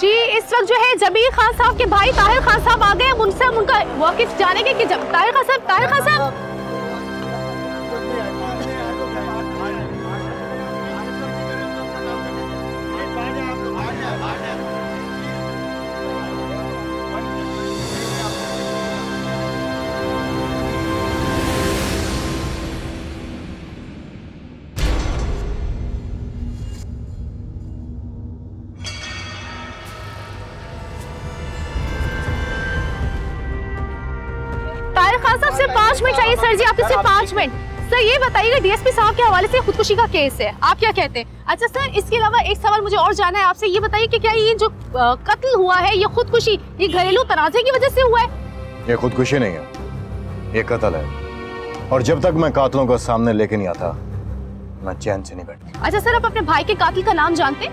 जी इस वक्त जो है जमील खान साहब के भाई ताहिर खान साहब आ गए, उनसे उनका वाकिफ जानेंगे कि ताहिर खान साहब, ताहिर खान साहब सर जी आपके सिर्फ 5 मिनट। सर ये बताइएगा डीएसपी साहब के हवाले से खुदकुशी का केस है, आप क्या कहते हैं? अच्छा सर इसके अलावा एक सवाल मुझे और जानना है आपसे, ये बताइए कि क्या ये जो कत्ल हुआ है ये खुदकुशी, ये घरेलू तनाजे की वजह से हुआ है? ये खुदकुशी नहीं है, ये कत्ल है। और जब तक मैं कातलों को सामने लेके नहीं आता मैं चैन से नहीं बैठता। अच्छा सर आप अपने भाई के कातिल का नाम जानते?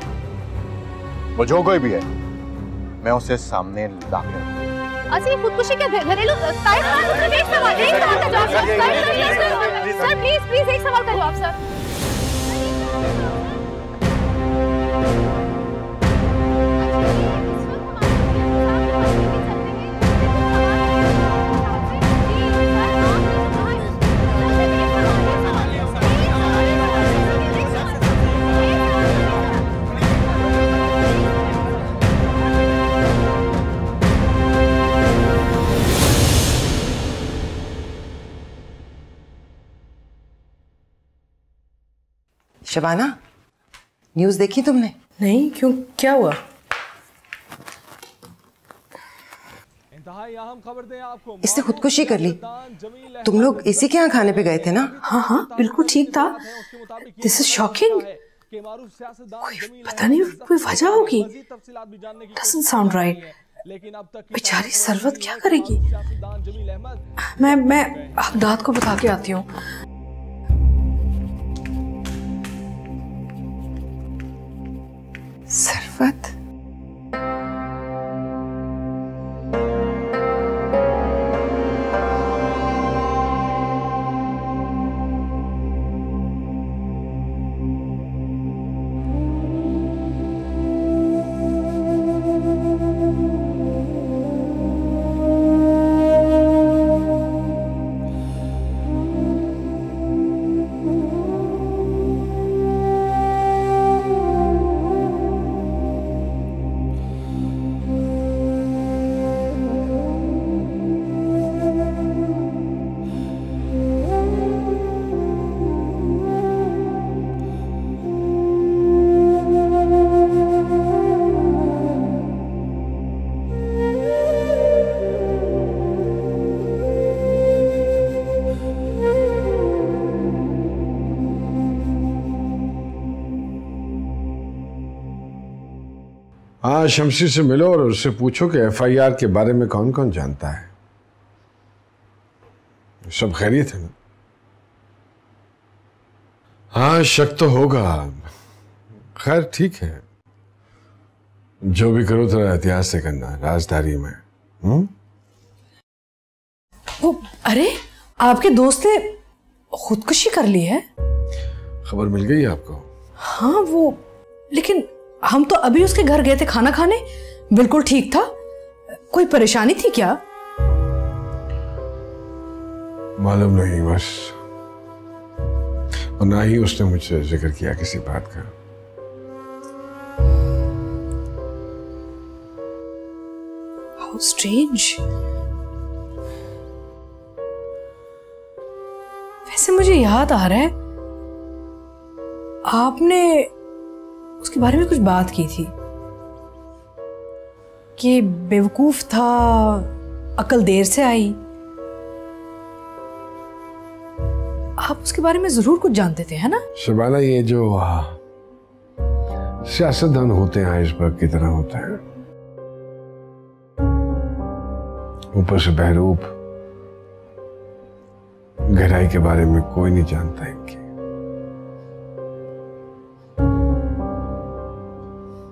वो जो कोई भी है मैं उसे सामने लाके खुदकुशी के घरेलू सर प्लीज प्लीज एक सवाल करो आप सर। शबाना न्यूज़ देखी तुमने? नहीं, क्यों, क्या हुआ? इससे खुदकुशी कर ली। तुम लोग इसी के यहाँ खाने पे गए थे ना? हाँ हाँ बिल्कुल ठीक था। This is shocking. पता नहीं कोई वजह होगी। Doesn't sound right. बेचारी सरवत क्या करेगी? मैं हकदाद को बता के आती हूँ। सरवत शमसी से मिलो और उससे पूछो कि एफआईआर के बारे में कौन कौन जानता है। सब खैरियत है ना? हाँ शक तो होगा। खैर ठीक है, जो भी करो थोड़ा एहतियात से करना, राजधानी में। वो अरे आपके दोस्त ने खुदकुशी कर ली है? खबर मिल गई आपको? हाँ वो, लेकिन हम तो अभी उसके घर गए थे खाना खाने, बिल्कुल ठीक था। कोई परेशानी थी क्या? मालूम नहीं बस, और ना ही उसने मुझसे जिक्र किया किसी बात का। How strange। वैसे मुझे याद आ रहा है आपने उसके बारे में कुछ बात की थी कि बेवकूफ था, अकल देर से आई। आप उसके बारे में जरूर कुछ जानते थे है ना? शबाना ये जो सियासतदान होते हैं आइसबर्ग की तरह होते हैं, ऊपर से बहरूप, गहराई के बारे में कोई नहीं जानता इनकी।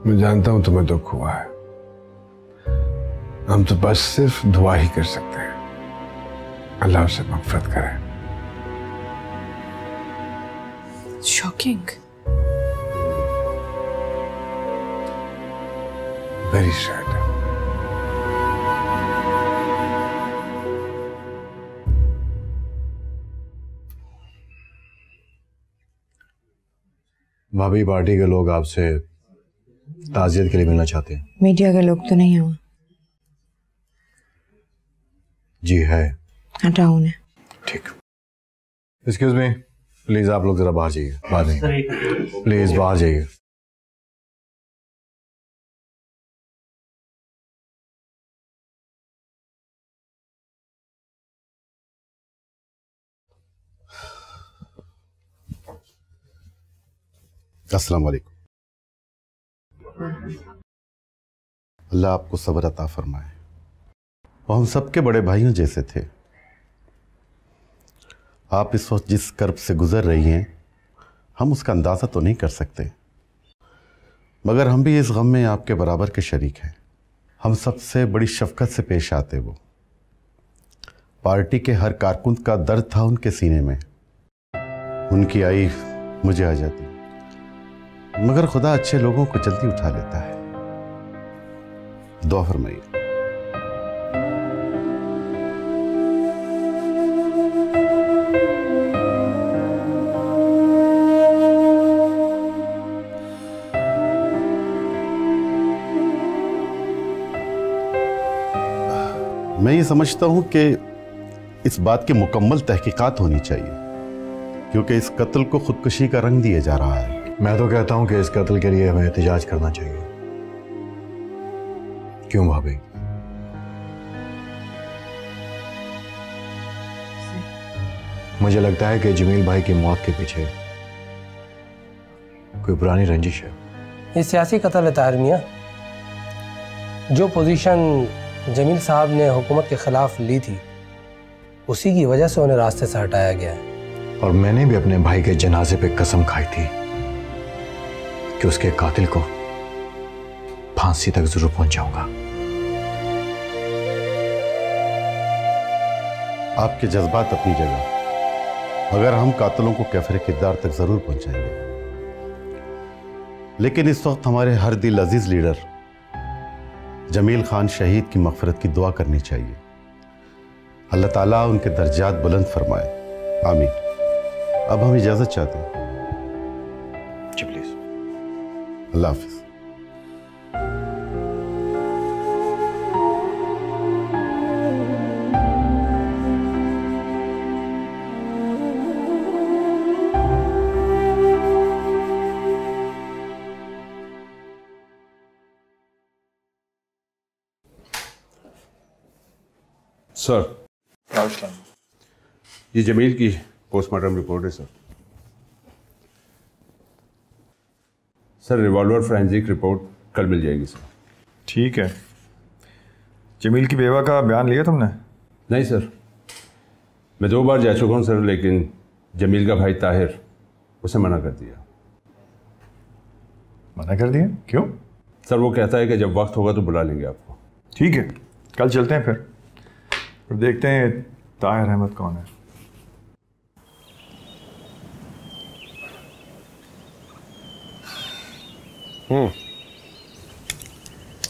मैं जानता हूं तुम्हें दुख हुआ है, हम तो बस सिर्फ दुआ ही कर सकते हैं, अल्लाह से मगफिरत करे। शॉकिंग। Very sad. भाभी पार्टी के लोग आपसे ताज़ियत के लिए मिलना चाहते हैं। मीडिया के लोग तो नहीं है वहाँ? जी है। हटाओ उन्हें। ठीक। एक्सक्यूज मी, प्लीज आप लोग जरा बाहर जाइए, बाहर नहीं, प्लीज बाहर जाइए। अस्सलाम वालेकुम। अल्लाह आपको सब्र अता फरमाए। वह हम सबके बड़े भाइयों जैसे थे। आप इस वक्त जिस कर्ब से गुजर रही हैं हम उसका अंदाज़ा तो नहीं कर सकते, मगर हम भी इस गम में आपके बराबर के शरीक हैं। हम सबसे बड़ी शफकत से पेश आते। वो पार्टी के हर कारकुन का दर्द था उनके सीने में, उनकी आई मुझे आ जाती, मगर खुदा अच्छे लोगों को जल्दी उठा लेता है। दुआ फरमाइए। मैं ये समझता हूं कि इस बात की मुकम्मल तहकीकात होनी चाहिए, क्योंकि इस कत्ल को खुदकुशी का रंग दिया जा रहा है। मैं तो कहता हूं कि इस कत्ल के लिए हमें एहतिजाज करना चाहिए। क्यों भाभी? मुझे लगता है कि जमील भाई की मौत के पीछे कोई पुरानी रंजिश है। ये सियासी कत्ल है ताहिर मियां। जो पोजीशन जमील साहब ने हुकूमत के खिलाफ ली थी उसी की वजह से उन्हें रास्ते से हटाया गया है। और मैंने भी अपने भाई के जनाजे पे कसम खाई थी कि उसके कातिल को फांसी तक जरूर पहुंचाऊंगा। आपके जज्बात अपनी जगह, मगर हम कातिलों को कैफरे किरदार तक जरूर पहुंचाएंगे। लेकिन इस वक्त हमारे हर दिल अजीज लीडर जमील खान शहीद की मगफरत की दुआ करनी चाहिए। अल्लाह ताला उनके दर्जात बुलंद फरमाए, आमीन। अब हम इजाजत चाहते हैं। अल्लाह हाफिज। सर ये जमील की पोस्टमार्टम रिपोर्ट है sir. Sir revolver forensic report कल मिल जाएगी सर। ठीक है। जमील की बेवा का बयान लिया तुमने? नहीं सर, मैं 2 बार जा चुका हूँ सर, लेकिन जमील का भाई ताहिर उसे मना कर दिया। मना कर दिया? क्यों? सर वो कहता है कि जब वक्त होगा तो बुला लेंगे आपको। ठीक है, कल चलते हैं फिर और देखते हैं ताहिर अहमद कौन है।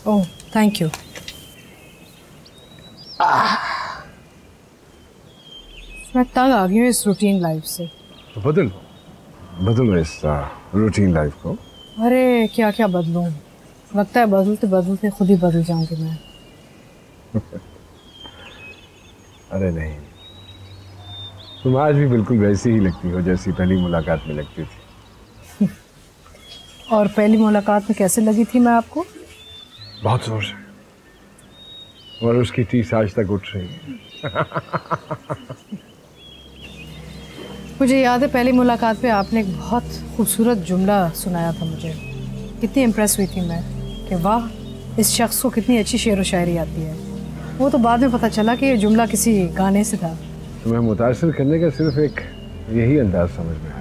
Oh thank you. मैं तंग आ गई हूँ इस रूटीन लाइफ से। तो बदलो इस रूटीन लाइफ को। अरे क्या क्या बदलूँ, लगता है बदलते बदलते खुद ही बदल जाऊँगी मैं। अरे नहीं, तुम आज भी बिल्कुल वैसी ही लगती हो जैसी पहली मुलाकात में लगती थी। और पहली मुलाकात में कैसे लगी थी मैं आपको? बहुत जोर से, और उसकी टीस आज तक उठ रही है। मुझे याद है पहली मुलाकात पे आपने एक बहुत खूबसूरत जुमला सुनाया था मुझे। कितनी इम्प्रेस हुई थी मैं कि वाह इस शख्स को कितनी अच्छी शेर व शायरी आती है। वो तो बाद में पता चला कि ये जुमला किसी गाने से था। तुम्हें मुतासर करने का सिर्फ एक यही अंदाज समझ में आया।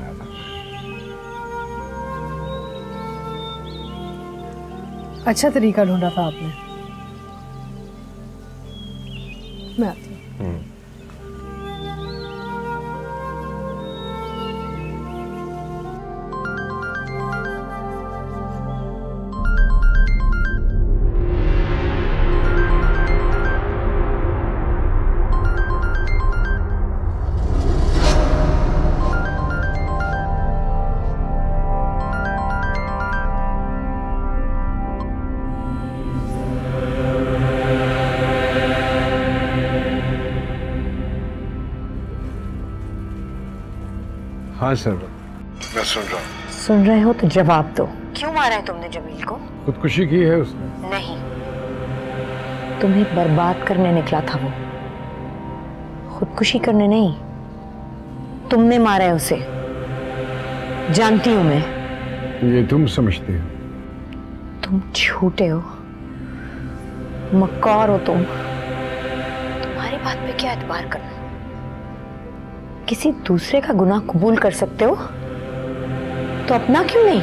अच्छा तरीका ढूंढा था आपने। मैं आती हूँ। हाँ सरवत, मैं सुन रहा हूँ। सुन रहे हो तो जवाब दो, क्यों मारा है तुमने जमील को? खुदकुशी की है उसने। नहीं, तुम्हें बर्बाद करने निकला था वो, खुदकुशी करने नहीं। तुमने मारा है उसे, जानती हूँ मैं। ये तुम समझते हो? तुम झूठे हो, मक्कार हो तुम। तुम्हारी बात पे क्या एतबार करना? किसी दूसरे का गुनाह कबूल कर सकते हो तो अपना क्यों नहीं?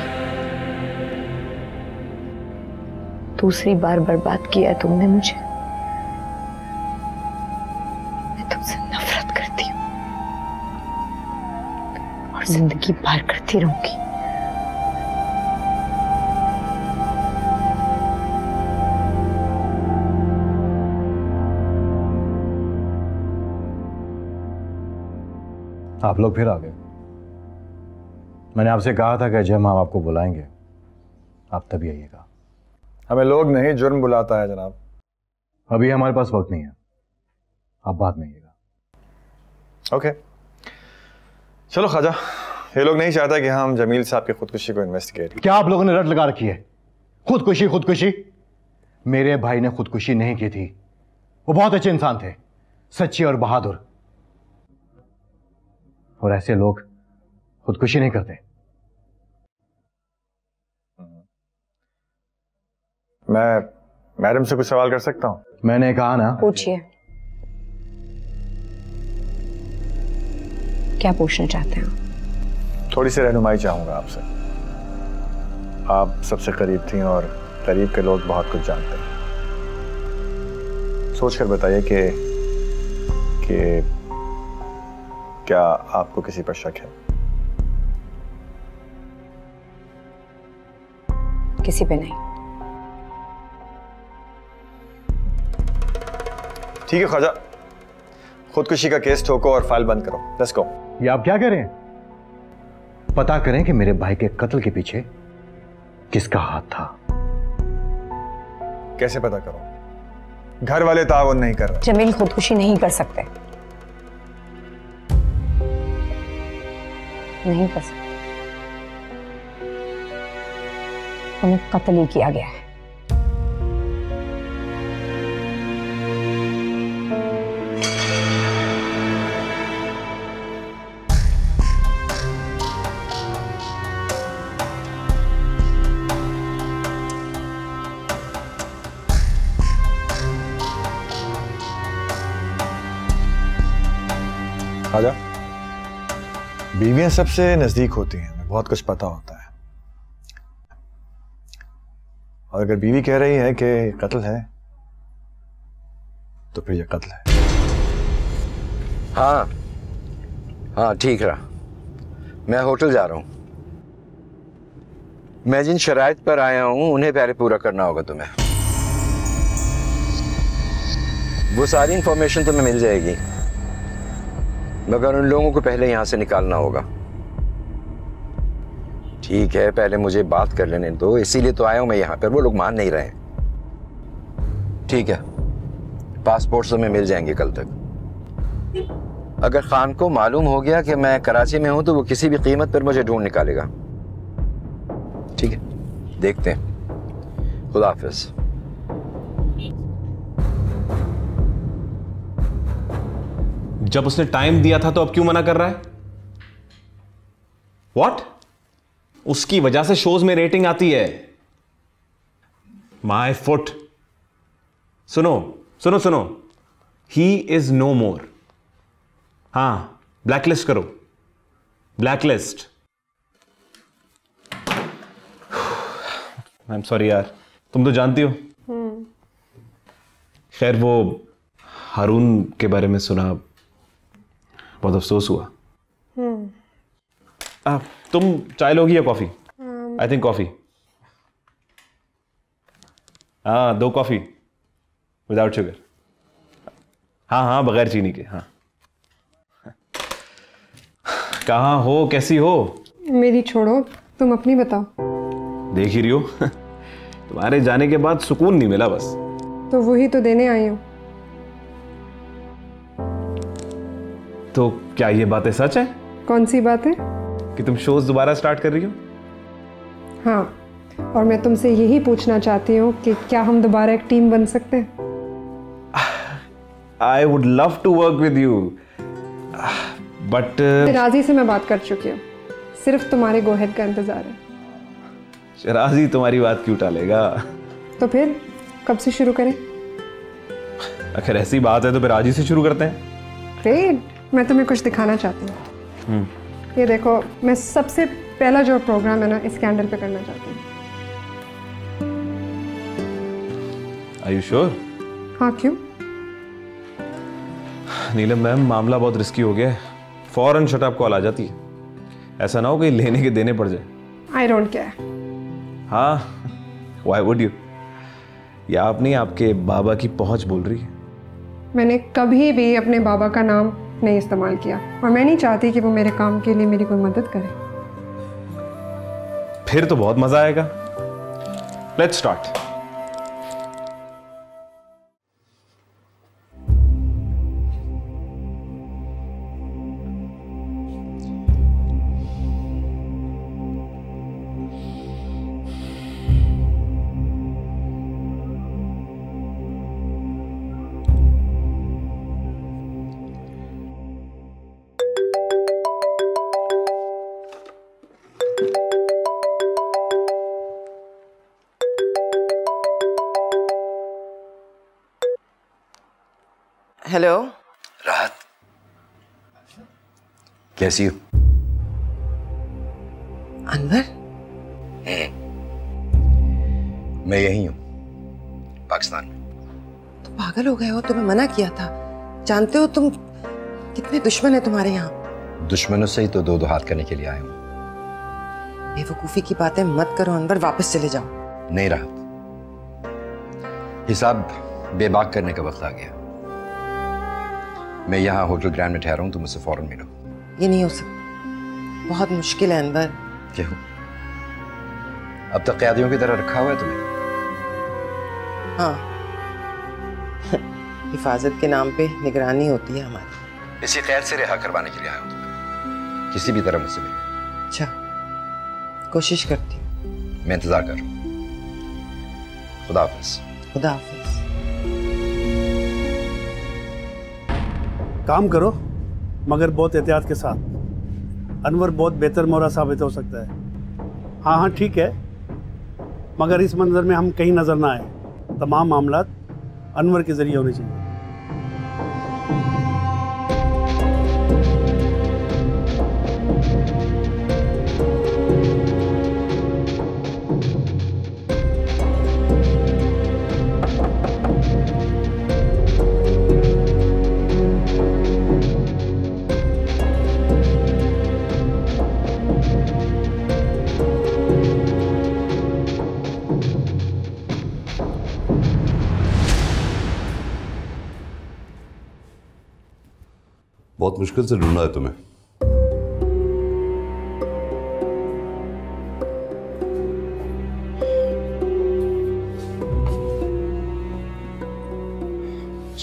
दूसरी बार बर्बाद किया तुमने मुझे। मैं तुमसे नफरत करती हूँ और जिंदगी पार करती रहूंगी। आप लोग फिर आ गए। मैंने आपसे कहा था कि जब हम आपको बुलाएंगे आप तभी आइएगा। हमें लोग नहीं, जुर्म बुलाता है जनाब। अभी हमारे पास वक्त नहीं है, आप बाद में आइएगा। ओके चलो ख्वाजा, ये लोग नहीं चाहता कि हम जमील साहब की खुदकुशी को इन्वेस्टिगेट। क्या आप लोगों ने रट लगा रखी है? खुदकुशी खुदकुशी। मेरे भाई ने खुदकुशी नहीं की थी, वो बहुत अच्छे इंसान थे, सच्चे और बहादुर, और ऐसे लोग खुदकुशी नहीं करते। मैं मैडम से कुछ सवाल कर सकता हूं? मैंने कहा ना। पूछिए, क्या पूछना चाहते हो? थोड़ी सी रहनुमाई चाहूंगा आपसे। आप सबसे करीब थी और करीब के लोग बहुत कुछ जानते हैं। सोचकर बताइए कि क्या आपको किसी पर शक है? किसी पे नहीं। ठीक है ख्वाजा, खुदकुशी का केस ठोको और फाइल बंद करो। Let's go. ये आप क्या करें? पता करें कि मेरे भाई के कत्ल के पीछे किसका हाथ था। कैसे पता करो? घर वाले ताउन नहीं कर रहे। जमील खुदकुशी नहीं कर सकते, नहीं कर सकते, उन्हें कत्ल ही किया गया है। आजा, बीवियां सबसे नजदीक होती हैं, हमें बहुत कुछ पता होता है। और अगर बीवी कह रही है कि कत्ल है तो फिर ये कत्ल है। हाँ हाँ ठीक रहा, मैं होटल जा रहा हूं। मैं जिन शराइत पर आया हूं उन्हें पहले पूरा करना होगा तुम्हें। वो सारी इंफॉर्मेशन तुम्हें मिल जाएगी, मगर उन लोगों को पहले यहां से निकालना होगा। ठीक है, पहले मुझे बात कर लेने दो, इसीलिए तो आया हूं मैं यहां पर। वो लोग मान नहीं रहे। ठीक है, पासपोर्ट्स तुम्हें मिल जाएंगे कल तक। अगर खान को मालूम हो गया कि मैं कराची में हूं तो वो किसी भी कीमत पर मुझे ढूंढ निकालेगा। ठीक है, देखते हैं। खुदा हाफिज। जब उसने टाइम दिया था तो अब क्यों मना कर रहा है? व्हाट? उसकी वजह से शोज में रेटिंग आती है। My foot. सुनो सुनो सुनो, ही इज नो मोर। हां, ब्लैकलिस्ट करो, ब्लैकलिस्ट। आई एम सॉरी यार, तुम तो जानती हो। खैर, वो हारून के बारे में सुना, बहुत अफसोस हुआ। तुम चाय लोगी या कॉफी? I think coffee. हाँ, 2 कॉफी विदाउट शुगर। हाँ हाँ, बगैर चीनी के। हाँ, कहाँ हो, कैसी हो? मेरी छोड़ो, तुम अपनी बताओ। देख ही रही हो तुम्हारे जाने के बाद सुकून नहीं मिला। बस तो वही तो देने आई हूँ। तो क्या ये बातें सच है? कौन सी बातें? कि तुम शोज दोबारा स्टार्ट कर रही हो? हाँ, और मैं तुमसे यही पूछना चाहती हूँ कि क्या हम दोबारा एक टीम बन सकते हैं? I would love to work with you, but राजी से मैं बात कर चुकी हूँ, सिर्फ तुम्हारे गोहेद का इंतजार है। शराजी तुम्हारी बात क्यों टालेगा? तो फिर कब से शुरू करें? अगर ऐसी बात है तो फिर आज ही से शुरू करते हैं। ग्रेट, मैं तुम्हें कुछ दिखाना चाहती हूँ। ये देखो, मैं सबसे पहला जो प्रोग्राम है ना, इस कैंडल पे करना चाहती हूँ। Are you sure? हाँ, क्यों? नीलम मैम, मामला बहुत रिस्की हो गया है। फौरन शट अप कॉल आ जाती है, ऐसा ना हो कि लेने के देने पड़ जाए। I don't care. हाँ, why would you? या आपने आपके बाबा की पहुंच बोल रही है। मैंने कभी भी अपने बाबा का नाम नहीं इस्तेमाल किया और मैं नहीं चाहती कि वो मेरे काम के लिए मेरी कोई मदद करे। फिर तो बहुत मजा आएगा। Let's start. हेलो राहत, कैसी हो? अनवर, मैं यही हूँ, पाकिस्तान में। तुम पागल हो गए हो, तुम्हें मना किया था। जानते हो तुम कितने दुश्मन हैं तुम्हारे यहाँ? दुश्मनों से ही तो दो दो हाथ करने के लिए आया हूँ। बेवकूफी की बातें मत करो अनवर, वापस चले जाओ। नहीं राहत, हिसाब बेबाक करने का वक्त आ गया। मैं यहाँ होटल ग्रांड में ठहरा हूँ, तुम मुझसे फौरन मिलो। ये नहीं हो सकता, बहुत मुश्किल है अनवर। क्यों? अब तक कैदियों की तरह रखा हुआ है तुम्हें। हाँ, हिफाजत के नाम पे निगरानी होती है हमारी। इसी कैद से रिहा करवाने के लिए आया हूँ तुम्हें, किसी भी तरह मुझसे मिलो। अच्छा, कोशिश करती हूँ। मैं इंतजार कर रहा हूँ। खुदा हाफिज। खुदा हाफिज। काम करो, मगर बहुत एहतियात के साथ। अनवर बहुत बेहतर मोहरा साबित हो सकता है। हाँ हाँ ठीक है, मगर इस मंजर में हम कहीं नजर ना आए। तमाम मामला अनवर के जरिए होने चाहिए। बहुत मुश्किल से ढूंढना है तुम्हें।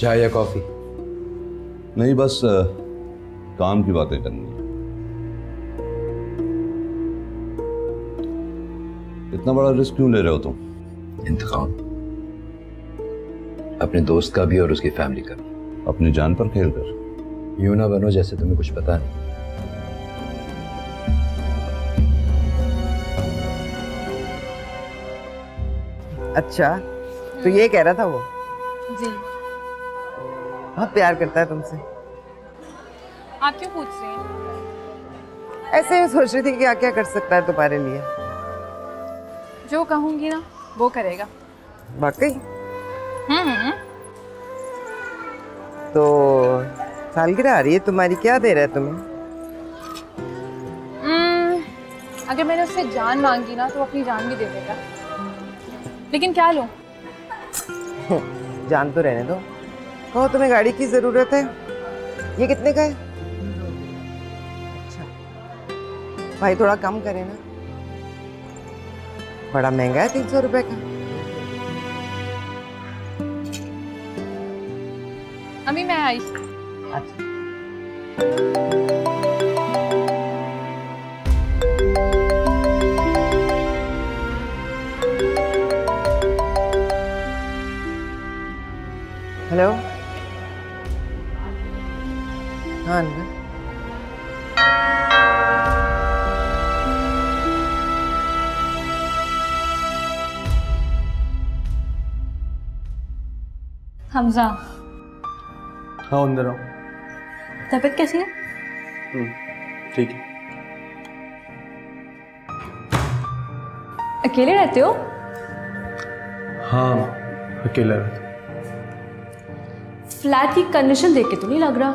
चाय या कॉफी? नहीं, बस काम की बातें करनी है। इतना बड़ा रिस्क क्यों ले रहे हो तुम? इंतकाम, अपने दोस्त का भी और उसकी फैमिली का भी। अपनी जान पर खेल कर यूं ना बनो जैसे तुम्हें कुछ पता नहीं। अच्छा, तो ये कह रहा था वो? जी, बहुत प्यार करता है तुमसे। आप क्यों पूछ रही हैं? ऐसे ही सोच रही थी कि क्या क्या कर सकता है तुम्हारे लिए। जो कहूंगी ना वो करेगा। वाकई? तो सालगिरह आ रही है तुम्हारी, क्या दे रहा है तुम्हें? अगर मैंने उससे जान मांगी ना तो अपनी जान भी दे देगा, लेकिन क्या लूं? जान तो रहने दो। कहो तुम्हें गाड़ी की जरूरत है, ये कितने का है? अच्छा भाई, थोड़ा कम करे ना, बड़ा महंगा है 300 रुपए का। अभी मैं आई। अच्छा। हेलो। हाँ अनवर, हमजा। हाँ अंदर आओ। तबीयत कैसी है? ठीक है। अकेले रहते हो? हाँ अकेला रहता हूँ। फ्लैट की कंडीशन देख के तो नहीं लग रहा।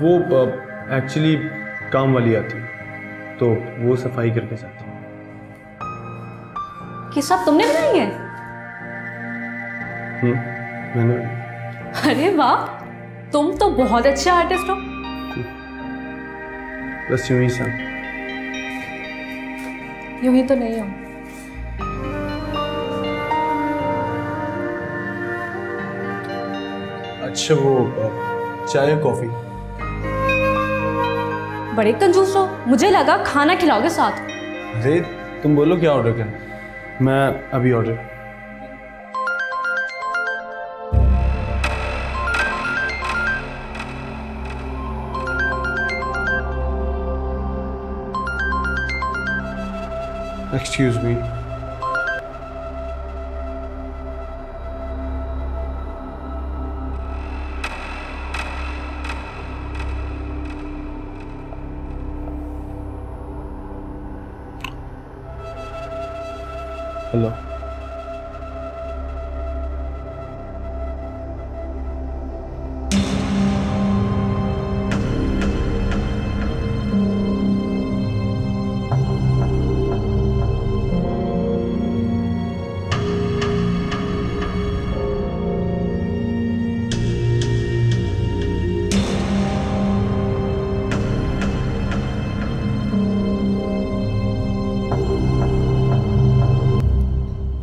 वो एक्चुअली काम वाली आती है तो वो सफाई करके जाती है। कि सब तुमने बनाई है? मैंने। अरे वाह, तुम तो बहुत अच्छे आर्टिस्ट हो। बस यूं ही सा। यूं ही तो नहीं हो। अच्छा वो चाय कॉफी? बड़े कंजूस हो, मुझे लगा खाना खिलाओगे साथ। अरे तुम बोलो क्या ऑर्डर करना, मैं अभी ऑर्डर। Excuse me. Hello.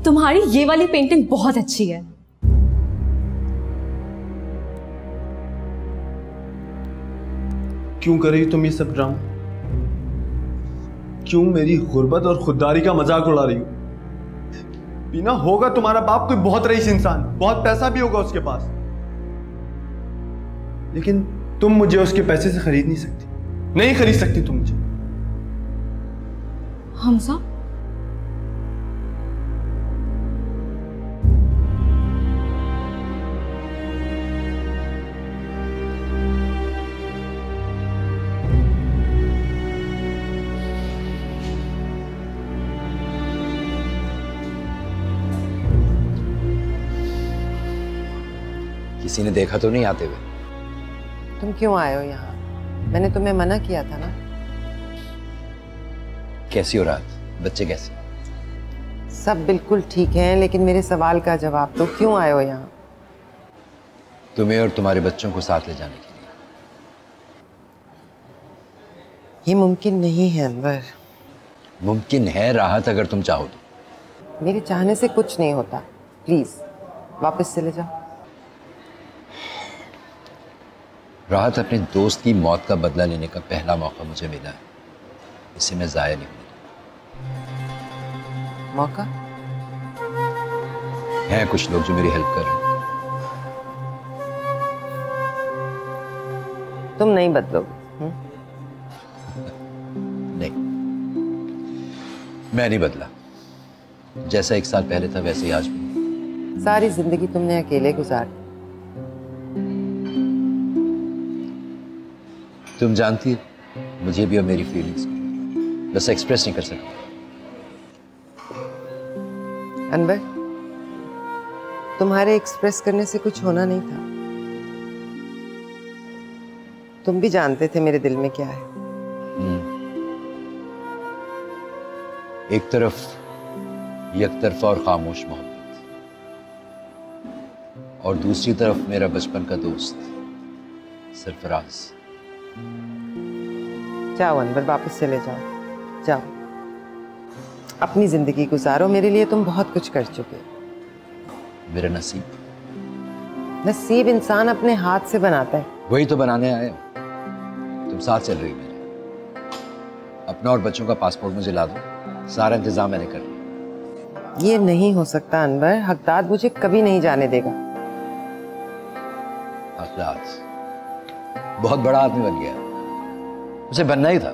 तुम्हारी ये वाली पेंटिंग बहुत अच्छी है। क्यों कर रही तुम ये सब ड्रामा? क्यों मेरी गुर्बत और खुददारी का मजाक उड़ा रही हो? बिना होगा तुम्हारा बाप कोई बहुत रईस इंसान, बहुत पैसा भी होगा उसके पास, लेकिन तुम मुझे उसके पैसे से खरीद नहीं सकती। नहीं खरीद सकती तुम मुझे। हमजा, किसी ने देखा तो नहीं आते हुए? तुम क्यों आए हो यहाँ? मैंने तुम्हें मना किया था ना। कैसी हो रात? बच्चे कैसे? सब बिल्कुल ठीक हैं, लेकिन मेरे सवाल का जवाब दो, क्यों आए हो यहाँ? तुम्हें और तुम्हारे बच्चों को साथ ले जाने के लिए। ये मुमकिन नहीं है अनवर। मुमकिन है राहत, अगर तुम चाहो तो। मेरे चाहने से कुछ नहीं होता, प्लीज वापस चले जाओ। राहत, अपने दोस्त की मौत का बदला लेने का पहला मौका मुझे मिला है, इसे मैं जाया नहीं करूंगा। मौका? हैं कुछ लोग जो मेरी हेल्प कर रहे हैं। तुम नहीं बदलोगे? नहीं, मैं नहीं बदला। जैसा एक साल पहले था वैसे ही आज भी। सारी जिंदगी तुमने अकेले गुजारी। तुम जानती हो मुझे भी और मेरी फीलिंग्स, बस एक्सप्रेस नहीं कर सकती। अनवर, तुम्हारे एक्सप्रेस करने से कुछ होना नहीं था। तुम भी जानते थे मेरे दिल में क्या है। एक तरफ यकतरफा और खामोश मोहब्बत, और दूसरी तरफ मेरा बचपन का दोस्त सरफराज। जाओ अनवर, वापस चले जाओ। जाओ अपनी जिंदगी गुजारो, मेरे लिए तुम बहुत कुछ कर चुके। मेरा नसीब? नसीब इंसान अपने हाथ से बनाता है। वही तो बनाने आए हो। तुम साथ चल रही हो मेरे। अपना और बच्चों का पासपोर्ट मुझे ला दो, सारा इंतजाम मैंने कर लिया। ये नहीं हो सकता अनवर, हकदाद मुझे कभी नहीं जाने देगा। हकदाद बहुत बड़ा आदमी बन गया, उसे बनना ही था।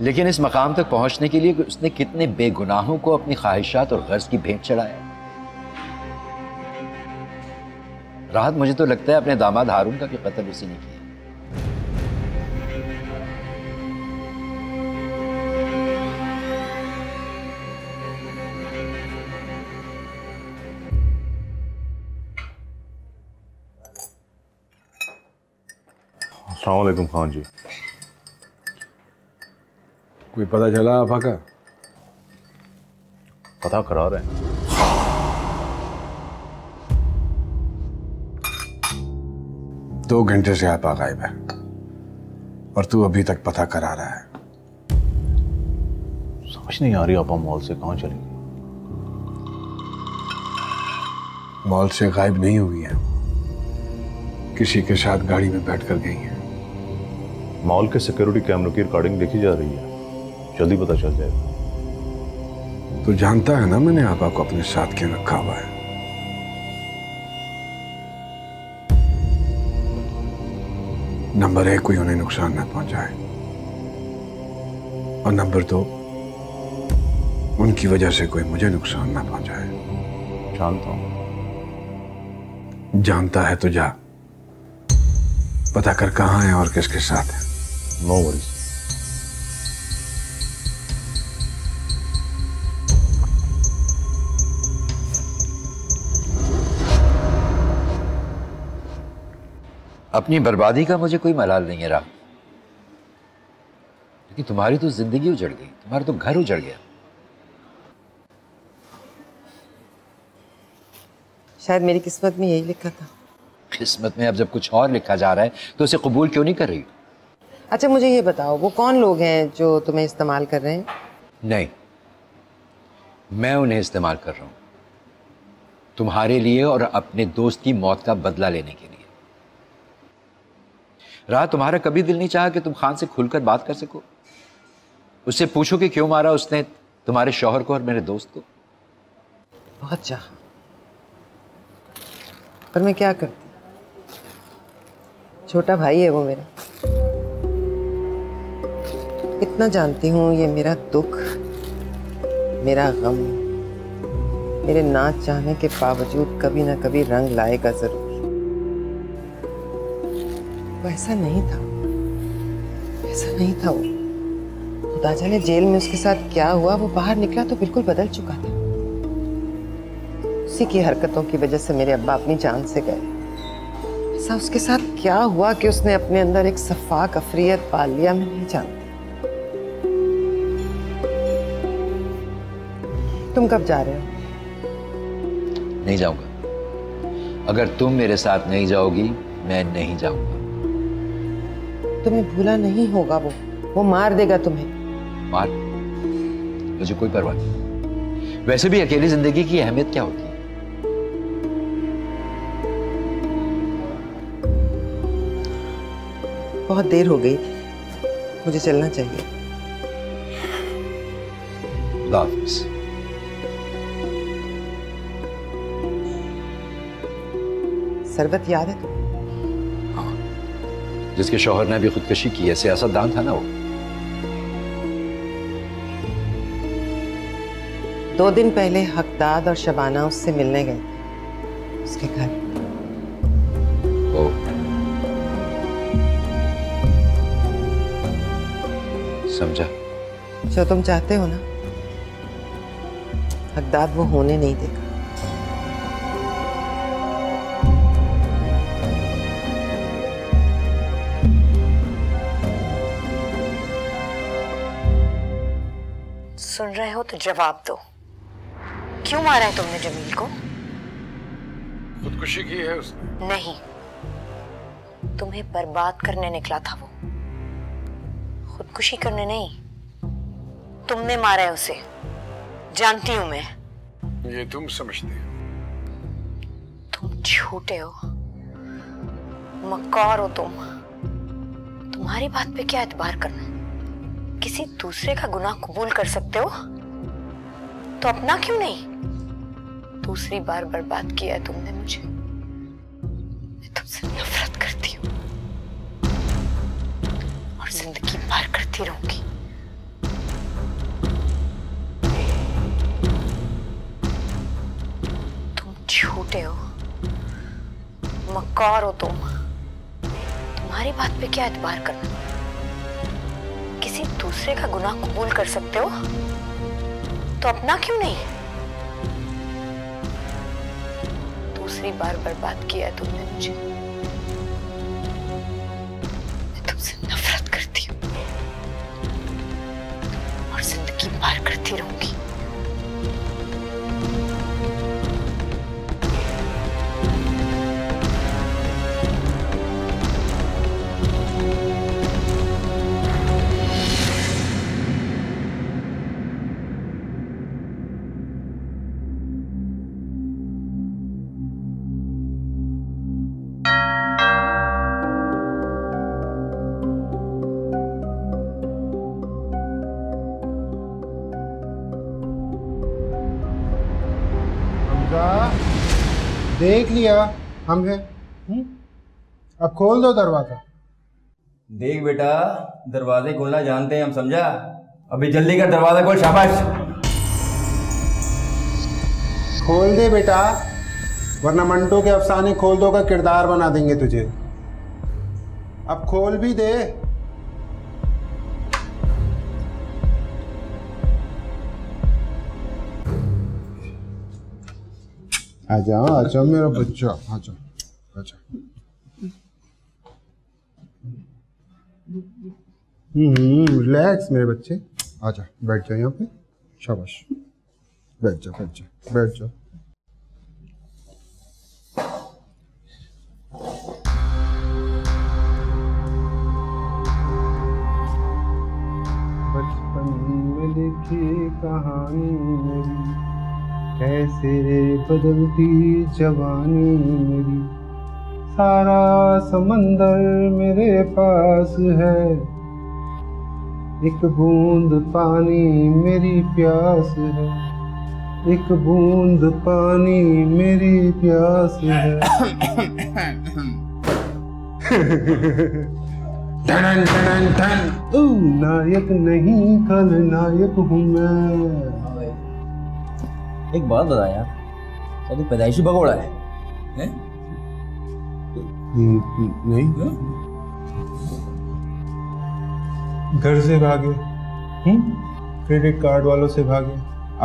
लेकिन इस मकाम तक पहुंचने के लिए उसने कितने बेगुनाहों को अपनी ख्वाहिशात और गर्ज की भेंट चढ़ाया। राहत मुझे तो लगता है अपने दामाद हारून का कि कत्ल उसी ने किया। अस्सलामुअलैकुम खान जी, कोई पता चला आफा का? पता करा रहे हैं। दो घंटे से आप गायब है और तू अभी तक पता करा रहा है। समझ नहीं आ रही आपा मॉल से कहां चली गई। मॉल से गायब नहीं हुई है, किसी के साथ गाड़ी में बैठ कर गई है। मॉल के सिक्योरिटी कैमरों की रिकॉर्डिंग देखी जा रही है, जल्दी पता चल जाएगा। तो जानता है ना मैंने आपा को अपने साथ क्यों रखा हुआ है। नंबर एक, कोई उन्हें नुकसान न पहुंचाए, और नंबर दो, उनकी वजह से कोई मुझे नुकसान ना पहुंचाए। जानता हूं। जानता है तो जा पता कर कहां है और किसके साथ है। No worries. अपनी बर्बादी का मुझे कोई मलाल नहीं है राह, क्योंकि तुम्हारी तो जिंदगी उजड़ गई, तुम्हारा तो घर उजड़ गया। शायद मेरी किस्मत में यही लिखा था। किस्मत में अब जब कुछ और लिखा जा रहा है तो उसे कबूल क्यों नहीं कर रही? अच्छा मुझे ये बताओ, वो कौन लोग हैं जो तुम्हें इस्तेमाल कर रहे हैं? नहीं, मैं उन्हें इस्तेमाल कर रहा हूँ तुम्हारे लिए और अपने दोस्त की मौत का बदला लेने के लिए। राह, तुम्हारा कभी दिल नहीं चाहा कि तुम खान से खुलकर बात कर सको, उससे पूछो कि क्यों मारा उसने तुम्हारे शौहर को और मेरे दोस्त को? बहुत चाहा, पर मैं क्या करती, छोटा भाई है वो मेरा। इतना जानती हूँ ये मेरा दुख, मेरा गम मेरे ना चाहने के बावजूद कभी ना कभी रंग लाएगा जरूर। ऐसा नहीं था, ऐसा नहीं था वो। खुदा जाने जेल में उसके साथ क्या हुआ, वो बाहर निकला तो बिल्कुल बदल चुका था। उसी की हरकतों की वजह से मेरे अब्बा अपनी जान से गए। ऐसा उसके साथ क्या हुआ कि उसने अपने अंदर एक सफाक अफरियत पाल लिया, मैं नहीं जानती। तुम कब जा रहे हो? नहीं जाऊंगा, अगर तुम मेरे साथ नहीं जाओगी मैं नहीं जाऊंगा। तुम्हें भूला नहीं होगा, वो मार देगा तुम्हें। मार? मुझे कोई परवाह नहीं, वैसे भी अकेली जिंदगी की अहमियत क्या होती है। बहुत देर हो गई, मुझे चलना चाहिए। खुदा हाफिज़। सरवत याद है तुम्हें? जिसके शौहर ने भी खुदकशी की है, सियासतदान था ना वो। 2 दिन पहले हकदाद और शबाना उससे मिलने गए थे, उसके घर। समझा। जो तुम चाहते हो ना, हकदाद वो होने नहीं देगा। सुन रहे हो तो जवाब दो, क्यों मारा है तुमने जमील को? खुदकुशी की है उसने। नहीं, तुम्हें बर्बाद करने निकला था वो, खुदकुशी करने नहीं। तुमने मारा है उसे, जानती हूं मैं। ये तुम समझते हो? तुम झूठे हो, मक्कार हो तुम। तुम्हारी बात पे क्या एतबार करना? किसी दूसरे का गुनाह कबूल कर सकते हो तो अपना क्यों नहीं? दूसरी बार बर्बाद किया है तुमने मुझे। उससे नफरत करती हूँ और जिंदगी पार करती रहूंगी। तुम झूठे हो, मक्कार हो तुम। तुम्हारी बात पे क्या एतबार करना? किसी दूसरे का गुनाह कबूल कर सकते हो तो अपना क्यों नहीं? दूसरी बार बर्बाद किया है तुमने मुझे। मैं तुमसे नफरत करती हूँ और जिंदगी पार करती रहूंगी। देख लिया हम हैं, अब खोल दो दरवाजा। देख बेटा, दरवाजे खोलना जानते हैं हम, समझा? अभी जल्दी कर, दरवाजा खोल। शाबाश, खोल दे बेटा, वरना मंटो के अफसाने खोल दो का किरदार बना देंगे तुझे। अब खोल भी दे। आजा आजा मेरा बच्चा, आजा आजा। रिलैक्स मेरे बच्चे, आजा बैठ जाओ यहाँ पे। शाबाश, बैठ जाओ बैठ जाओ बैठ जाओ। बचपन में लिखी कहानी मेरी, कैसे बदलती जवानी मेरी। सारा समंदर मेरे पास है, एक बूंद पानी मेरी प्यास है, एक बूंद पानी मेरी प्यास है। धन धन धन। तू नायक नहीं कल नायक हूँ मैं। एक बात बता यार, क्या तू पैदाइशी भगोड़ा है? नहीं, घर से भागे, क्रेडिट कार्ड वालों से भागे,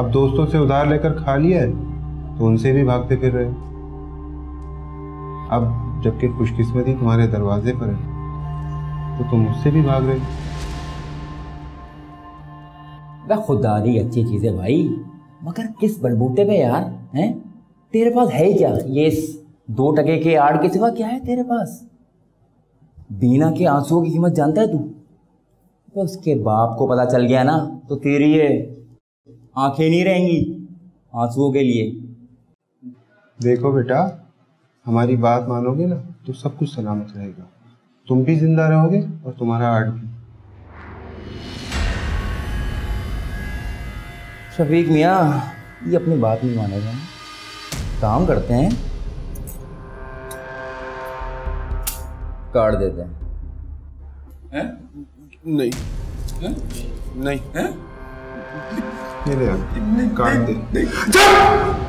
अब दोस्तों से उधार लेकर खा लिया है तो उनसे भी भागते फिर रहे। अब जबकि खुशकिस्मती तुम्हारे दरवाजे पर है तो तुम उससे भी भाग रहे। खुदारी अच्छी चीज है भाई, मगर किस बलबूते पे यार हैं? तेरे पास है ही क्या? ये 2 टके के आड़ के सिवा क्या है तेरे पास? बीना के आंसुओं की कीमत जानता है तू? तो उसके बाप को पता चल गया ना तो तेरी ये आंखें नहीं रहेंगी आंसुओं के लिए। देखो बेटा, हमारी बात मानोगे ना तो सब कुछ सलामत रहेगा, तुम भी जिंदा रहोगे और तुम्हारा आड़ भी। शफीक मिया ये अपनी बात नहीं मानेगा, काम करते हैं, काट देते हैं। है? नहीं है? नहीं है? नहीं काट दे।